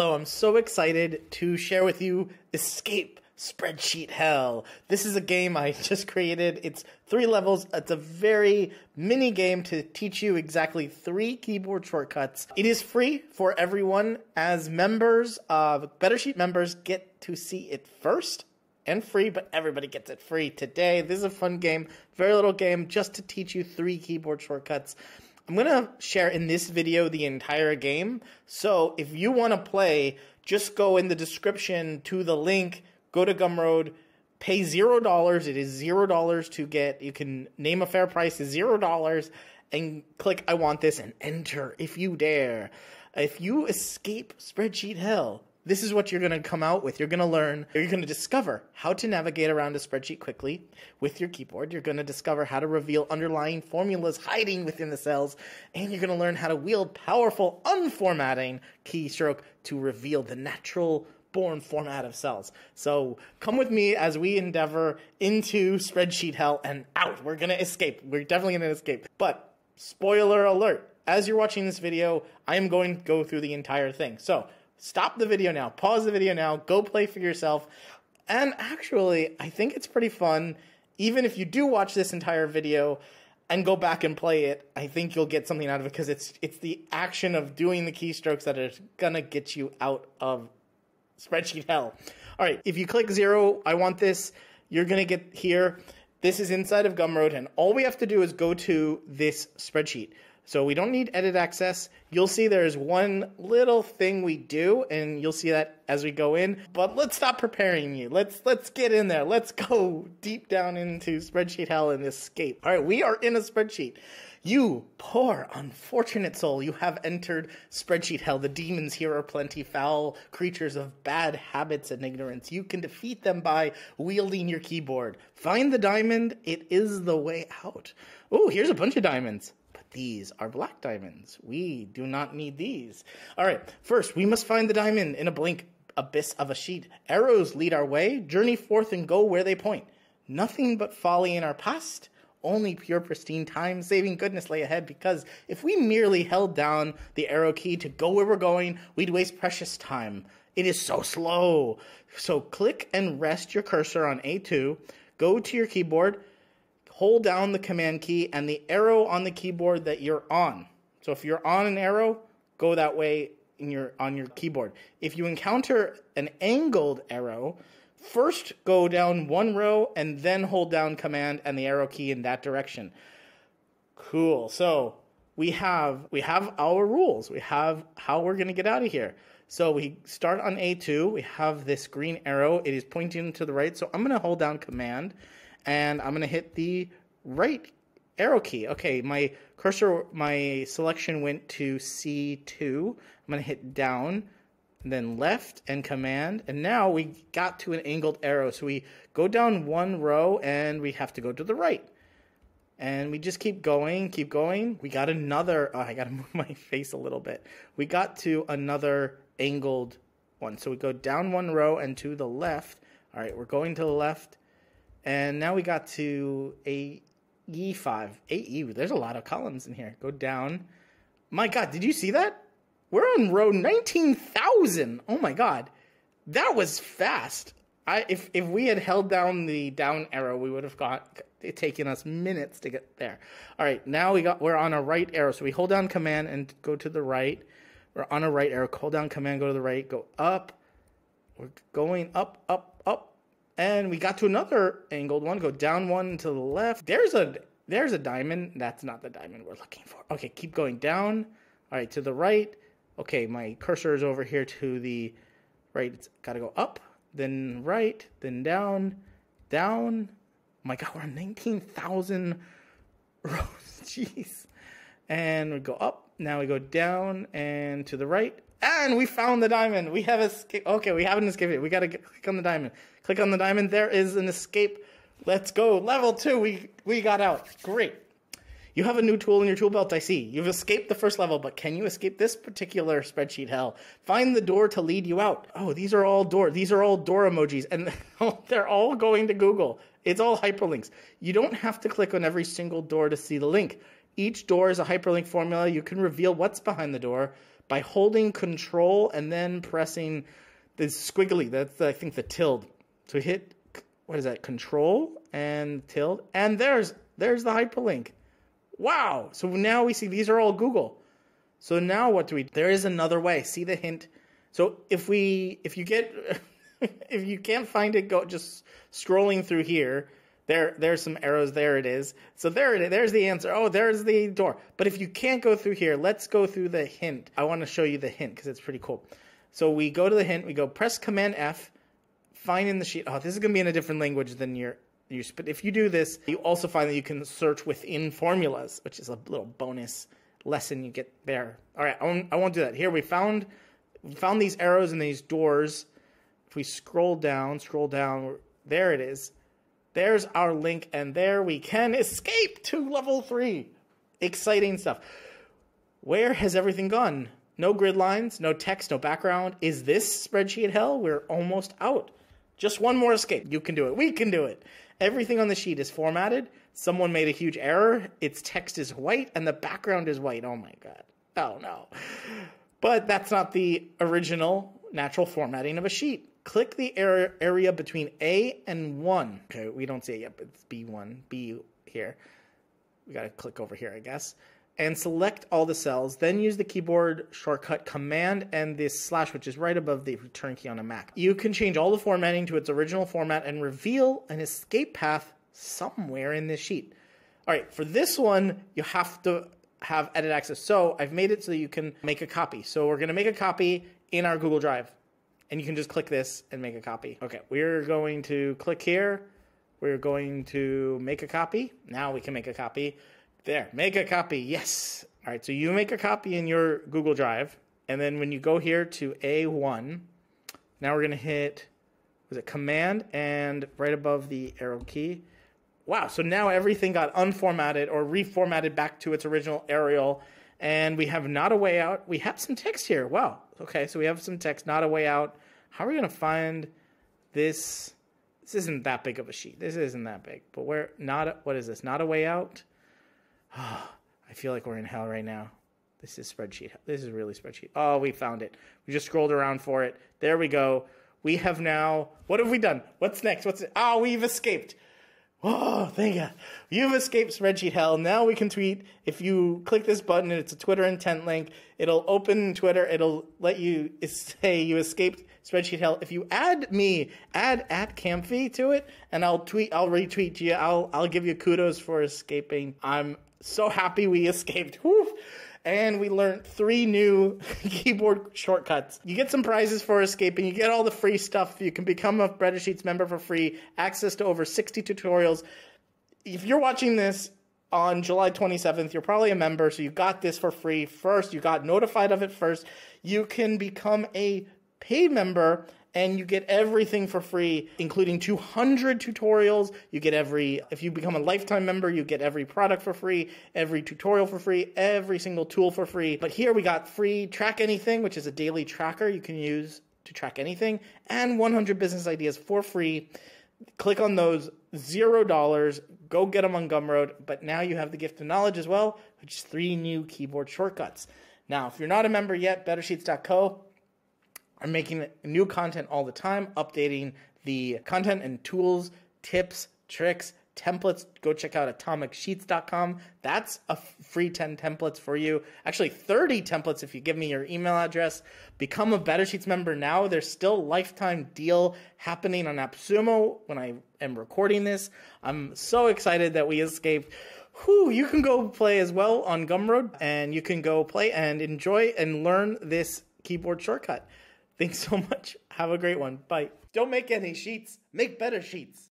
Hello, I'm so excited to share with you Escape Spreadsheet Hell. This is a game I just created. It's 3 levels. It's a very mini game to teach you exactly 3 keyboard shortcuts. It is free for everyone. As members of Better Sheet members get to see it first and free, but everybody gets it free today. This is a fun game, very little game, just to teach you 3 keyboard shortcuts. I'm going to share in this video the entire game, so if you want to play, just go in the description to the link, go to Gumroad, pay $0, it is $0 to get, you can name a fair price, is $0, and click I want this and enter if you dare. If you escape Spreadsheet Hell, this is what you're going to come out with. You're going to learn, or you're going to discover how to navigate around a spreadsheet quickly with your keyboard. You're going to discover how to reveal underlying formulas hiding within the cells. And you're going to learn how to wield powerful unformatting keystroke to reveal the natural born format of cells. So come with me as we endeavor into Spreadsheet Hell and out. We're going to escape. We're definitely going to escape. But spoiler alert, as you're watching this video, I am going to go through the entire thing. So stop the video now, pause the video now, go play for yourself. And actually, I think it's pretty fun. Even if you do watch this entire video and go back and play it, I think you'll get something out of it because it's the action of doing the keystrokes that is gonna get you out of Spreadsheet Hell. All right, if you click zero, I want this, you're gonna get here. This is inside of Gumroad, and all we have to do is go to this spreadsheet. So we don't need edit access. You'll see there's one little thing we do, and you'll see that as we go in. But let's stop preparing you. Let's get in there. Let's go deep down into Spreadsheet Hell and escape. All right, we are in a spreadsheet. You poor unfortunate soul, you have entered Spreadsheet Hell. The demons here are plenty, foul creatures of bad habits and ignorance. You can defeat them by wielding your keyboard. Find the diamond. It is the way out. Oh, here's a bunch of diamonds. These are black diamonds. We do not need these. All right, first, we must find the diamond in a blank abyss of a sheet. Arrows lead our way. Journey forth and go where they point. Nothing but folly in our past. Only pure, pristine, time-saving goodness lay ahead, because if we merely held down the arrow key to go where we're going, we'd waste precious time. It is so slow. So click and rest your cursor on A2. Go to your keyboard. Hold down the command key and the arrow on the keyboard that you're on. So if you're on an arrow, go that way on your keyboard. If you encounter an angled arrow, first go down one row and then hold down command and the arrow key in that direction. Cool. So we have our rules. We have how we're going to get out of here. So we start on A2. We have this green arrow. It is pointing to the right. So I'm going to hold down command. And I'm going to hit the right arrow key. Okay, my cursor, my selection went to C2. I'm going to hit down, and then left, and command. And now we got to an angled arrow. So we go down one row, and we have to go to the right. And we just keep going, keep going. We got another, oh, I got to move my face a little bit. We got to another angled one. So we go down one row and to the left. All right, we're going to the left. And now we got to AE5. AE, there's a lot of columns in here. Go down. My God, did you see that? We're on row 19,000. Oh my God. That was fast. If we had held down the down arrow, we would have got it taken us minutes to get there. All right, now we're on a right arrow. So we hold down command and go to the right. We're on a right arrow. Hold down command, go to the right, go up. We're going up, up, up. And we got to another angled one. Go down one to the left. There's a diamond. That's not the diamond we're looking for. Okay, keep going down. All right, to the right. Okay, my cursor is over here to the right. It's got to go up, then right, then down, down. Oh my God, we're on 19,000 rows. Jeez. And we go up. Now we go down and to the right. And we found the diamond. We have escaped. Okay, we haven't escaped it. We got to click on the diamond. Click on the diamond. There is an escape. Let's go. Level 2. We got out. Great. You have a new tool in your tool belt, I see. You've escaped the first level, but can you escape this particular Spreadsheet Hell? Find the door to lead you out. Oh, these are all door. These are all door emojis, and they're all going to Google. It's all hyperlinks. You don't have to click on every single door to see the link. Each door is a hyperlink formula. You can reveal what's behind the door by holding Control and then pressing the squiggly. That's, I think, the tilde. So hit, what is that, Control and tilde. And there's the hyperlink. Wow. So now we see these are all Google. So now what do we do? There is another way. See the hint? So if you can't find it, go just scrolling through here. There's some arrows. There it is. So there it is. There's the answer. Oh, there's the door. But if you can't go through here, let's go through the hint. I want to show you the hint because it's pretty cool. So we go to the hint. We go press Command F, find in the sheet. Oh, this is going to be in a different language than your. But if you do this, you also find that you can search within formulas, which is a little bonus lesson you get there. All right, I won't do that. Here we found these arrows and these doors. If we scroll down, there it is. There's our link, and there we can escape to level 3. Exciting stuff. Where has everything gone? No grid lines, no text, no background. Is this spreadsheet hell? We're almost out. Just one more escape. You can do it. We can do it. Everything on the sheet is formatted. Someone made a huge error. Its text is white, and the background is white. Oh, my God. Oh, no. But that's not the original natural formatting of a sheet. Click the area between A and 1. Okay, we don't see it yet, but it's B1, B here. We got to click over here, I guess. And select all the cells. Then use the keyboard shortcut Command and this /, which is right above the return key on a Mac. You can change all the formatting to its original format and reveal an escape path somewhere in this sheet. All right, for this one, you have to have edit access. So I've made it so that you can make a copy. So we're going to make a copy in our Google Drive. And you can just click this and make a copy. Okay, we're going to click here. We're going to make a copy. Now we can make a copy. There, make a copy, yes. All right, so you make a copy in your Google Drive, and then when you go here to A1, now we're gonna hit, was it Command and right above the arrow key. Wow, so now everything got unformatted or reformatted back to its original Arial, and we have not a way out. We have some text here, wow. Okay, so we have some text, not a way out. How are we gonna find this? This isn't that big of a sheet. This isn't that big, but where, not, what is this, not a way out? Oh, I feel like we're in hell right now. This is spreadsheet. This is really spreadsheet. Oh, we found it. We just scrolled around for it. There we go. We have now. What have we done? What's next? What's it? Oh, we've escaped. Oh, thank God. You've escaped spreadsheet hell. Now we can tweet. If you click this button, it's a Twitter intent link. It'll open Twitter. It'll let you say you escaped spreadsheet hell. If you add me, add @Campy to it, and I'll tweet. I'll retweet you. I'll give you kudos for escaping. I'm so happy we escaped. Woo. And we learned 3 new keyboard shortcuts. You get some prizes for escaping. You get all the free stuff. You can become a Better Sheets member for free. Access to over 60 tutorials. If you're watching this on July 27th, you're probably a member, so you got this for free first. You got notified of it first. You can become a paid member, and you get everything for free, including 200 tutorials. You get every, if you become a lifetime member, you get every product for free, every tutorial for free, every single tool for free. But here we got free Track Anything, which is a daily tracker you can use to track anything, and 100 business ideas for free. Click on those, $0. Go get them on Gumroad. But now you have the gift of knowledge as well, which is 3 new keyboard shortcuts. Now, if you're not a member yet, bettersheets.co. I'm making new content all the time, updating the content and tools, tips, tricks, templates. Go check out atomicsheets.com. That's a free 10 templates for you. Actually, 30 templates if you give me your email address. Become a Better Sheets member now. There's still a lifetime deal happening on AppSumo when I am recording this. I'm so excited that we escaped. Whew, you can go play as well on Gumroad, and you can go play and enjoy and learn this keyboard shortcut. Thanks so much. Have a great one. Bye. Don't make any sheets. Make better sheets.